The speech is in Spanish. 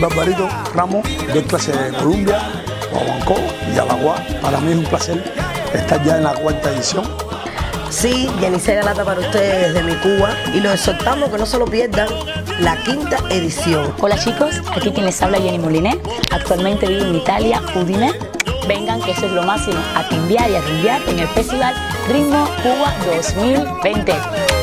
Barbarito Ramos, doy clase de Colombia, Guabancó y Alaguá. Para mí es un placer estar ya en la cuarta edición. Sí, Jenny Serra Lata para ustedes desde mi Cuba, y los exhortamos que no se lo pierdan la quinta edición. Hola chicos, aquí quien les habla Jenny Moliné, actualmente vivo en Italia, Udine. Vengan que eso es lo máximo, a timbiar y a rumbear en el Festival Ritmo Cuba 2020.